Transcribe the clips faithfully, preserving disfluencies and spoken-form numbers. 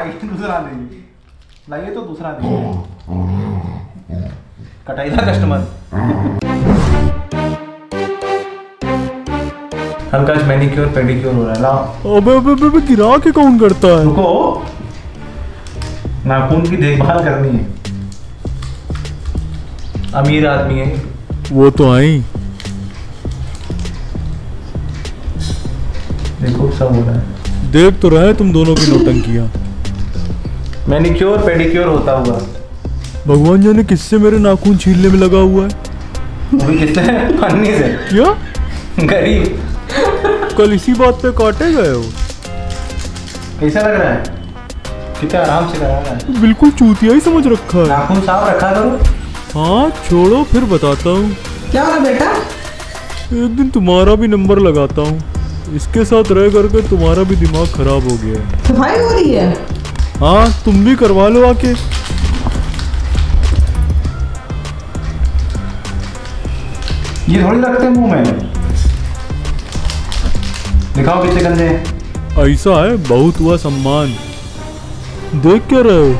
लाइए दूसरा देंगे, लाइए तो दूसरा देंगे। कटाई था कस्टमर। हल्का मैनिक्योर पेडिक्योर हो रहा है, लाओ। अबे अबे अबे गिरा के कौन करता है? रुको, नाखून की देखभाल करनी है। अमीर आदमी है वो तो। आई देखो सब हो रहा है, देख तो रहा है तुम दोनों की नौटंकियां। मैनिक्योर पेडिक्योर होता हुआ भगवान जाने किससे मेरे नाखून छीलने में लगा हुआ है। अभी किससे? फन्नी से क्या? गरीब। कल इसी बात पे काटे गए हो। कैसा लग रहा है? कितना आराम से करा रहा है। बिल्कुल चूतिया ही समझ रखा है। नाखून साफ रखा करो। हाँ छोड़ो, फिर बताता हूँ क्या हो रहा बेटा। एक दिन तुम्हारा भी नंबर लगाता हूँ। इसके साथ रह करके तुम्हारा भी दिमाग खराब हो गया है। सफाई हो रही है। हाँ तुम भी करवा लो आके। ये थोड़ी लगते हैं मुंह में। दिखाओ कितने गंदे हैं। ऐसा है, बहुत हुआ सम्मान। देख क्या रहे हो?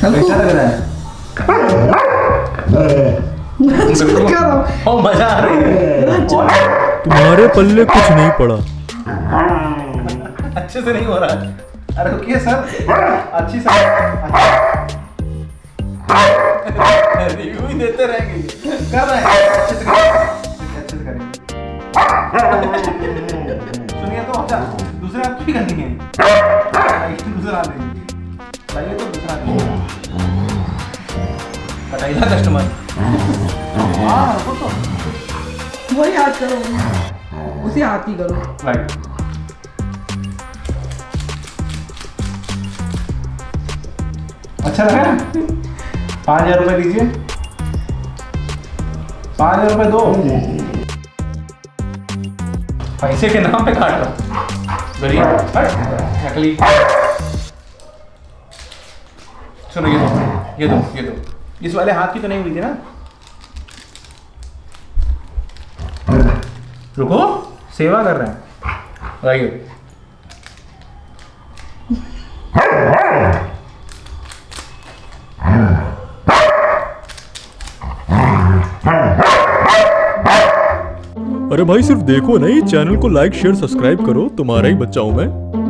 कैसा लग रहा है? ओ मजा आ रही है। तुम्हारे पल्ले कुछ नहीं पड़ा। अच्छे से नहीं हो रहा। अरे रुकिए सर, अच्छी सर रिव्यू ही देते रहेंगे। कर रहे हैं अच्छे से, अच्छे से करेंगे। सुनिए तो अच्छा, दूसरे आप भी करनी है। दूसरा देंगे, लाइए तो दूसरा देंगे। कटाई था कस्टमर। हाँ वो तो वही हाथ करो, उसी हाथ ही करो। राइट, अच्छा लगा। पाँच हजार रुपये दीजिए। पाँच हजार रुपये दो, पैसे के नाम पे काट रहा। गरीब नकली। सुनो ये दो, ये दो, ये दो। इस वाले हाथ की तो नहीं हुई थी ना। रुको, सेवा कर रहे हैं। अरे भाई सिर्फ देखो नहीं, चैनल को लाइक शेयर सब्सक्राइब करो। तुम्हारा ही बच्चा हूं मैं।